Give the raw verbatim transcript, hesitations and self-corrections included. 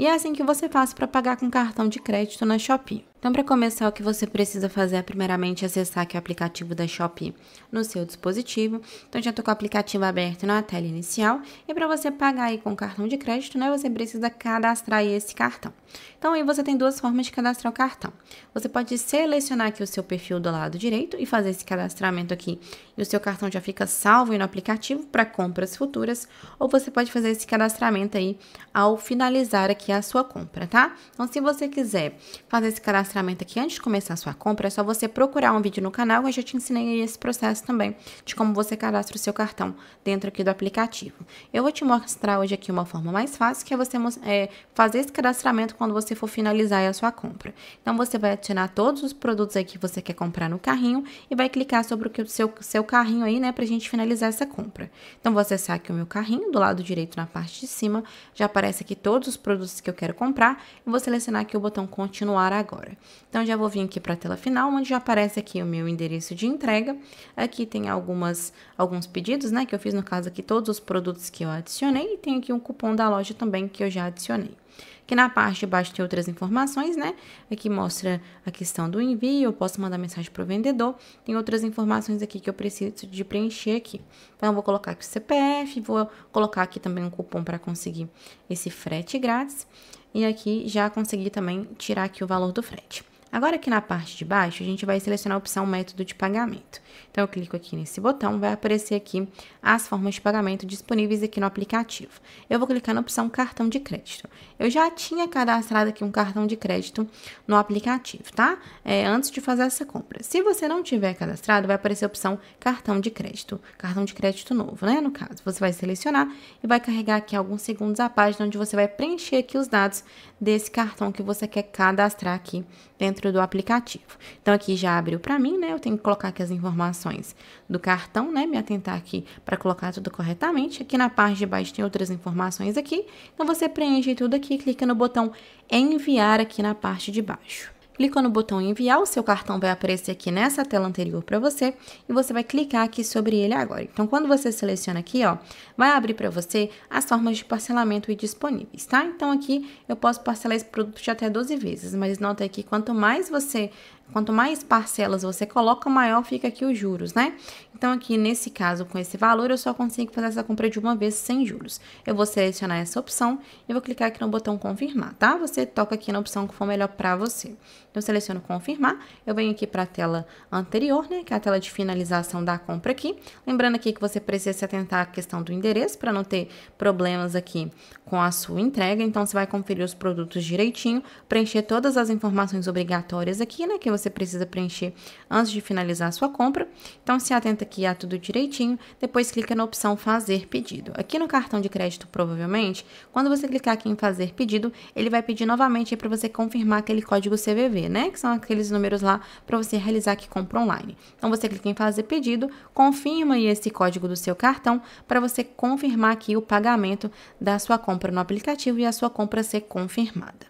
E é assim que você faz para pagar com cartão de crédito na Shopee. Então, para começar, o que você precisa fazer é primeiramente acessar aqui o aplicativo da Shopee no seu dispositivo. Então, já estou com o aplicativo aberto na tela inicial. E para você pagar aí com cartão de crédito, né, você precisa cadastrar esse cartão. Então, aí você tem duas formas de cadastrar o cartão. Você pode selecionar aqui o seu perfil do lado direito e fazer esse cadastramento aqui. E o seu cartão já fica salvo aí no aplicativo para compras futuras. Ou você pode fazer esse cadastramento aí ao finalizar aqui a sua compra, tá? Então, se você quiser fazer esse cadastramento aqui antes de começar a sua compra, é só você procurar um vídeo no canal, eu já te ensinei esse processo também, de como você cadastra o seu cartão dentro aqui do aplicativo. Eu vou te mostrar hoje aqui uma forma mais fácil, que é você é, fazer esse cadastramento quando você for finalizar a sua compra. Então, você vai adicionar todos os produtos aí que você quer comprar no carrinho e vai clicar sobre o que o seu, seu carrinho aí, né, pra gente finalizar essa compra. Então, vou acessar aqui o meu carrinho, do lado direito na parte de cima, já aparece aqui todos os produtos que eu quero comprar e vou selecionar aqui o botão continuar agora. Então, já vou vir aqui para a tela final, onde já aparece aqui o meu endereço de entrega. Aqui tem algumas, alguns pedidos, né, que eu fiz, no caso aqui, todos os produtos que eu adicionei. E tem aqui um cupom da loja também que eu já adicionei. Aqui na parte de baixo tem outras informações, né? Aqui mostra a questão do envio, eu posso mandar mensagem para o vendedor. Tem outras informações aqui que eu preciso de preencher aqui. Então, eu vou colocar aqui o C P F, vou colocar aqui também um cupom para conseguir esse frete grátis. E aqui já consegui também tirar aqui o valor do frete. Agora aqui na parte de baixo, a gente vai selecionar a opção método de pagamento. Então, eu clico aqui nesse botão, vai aparecer aqui as formas de pagamento disponíveis aqui no aplicativo. Eu vou clicar na opção cartão de crédito. Eu já tinha cadastrado aqui um cartão de crédito no aplicativo, tá? É, antes de fazer essa compra. Se você não tiver cadastrado, vai aparecer a opção cartão de crédito. Cartão de crédito novo, né? No caso, você vai selecionar e vai carregar aqui alguns segundos a página onde você vai preencher aqui os dados desse cartão que você quer cadastrar aqui dentro do aplicativo. Então, aqui já abriu para mim, né? Eu tenho que colocar aqui as informações do cartão, né? Me atentar aqui para colocar tudo corretamente. Aqui na parte de baixo tem outras informações aqui. Então, você preenche tudo aqui, clica no botão enviar aqui na parte de baixo. Clicou no botão enviar, o seu cartão vai aparecer aqui nessa tela anterior para você e você vai clicar aqui sobre ele agora. Então, quando você seleciona aqui, ó, vai abrir para você as formas de parcelamento e disponíveis, tá? Então, aqui eu posso parcelar esse produto de até doze vezes, mas nota aqui, quanto mais você... Quanto mais parcelas você coloca, maior fica aqui os juros, né? Então, aqui nesse caso, com esse valor, eu só consigo fazer essa compra de uma vez sem juros. Eu vou selecionar essa opção e vou clicar aqui no botão confirmar, tá? Você toca aqui na opção que for melhor pra você. Eu seleciono confirmar, eu venho aqui pra tela anterior, né? Que é a tela de finalização da compra aqui. Lembrando aqui que você precisa se atentar à questão do endereço para não ter problemas aqui com a sua entrega. Então, você vai conferir os produtos direitinho, preencher todas as informações obrigatórias aqui, né? Que você você precisa preencher antes de finalizar a sua compra. Então, se atenta aqui a tudo direitinho, depois clica na opção fazer pedido. Aqui no cartão de crédito, provavelmente, quando você clicar aqui em fazer pedido, ele vai pedir novamente para você confirmar aquele código C V V, né? Que são aqueles números lá para você realizar aqui compra online. Então, você clica em fazer pedido, confirma aí esse código do seu cartão para você confirmar aqui o pagamento da sua compra no aplicativo e a sua compra ser confirmada.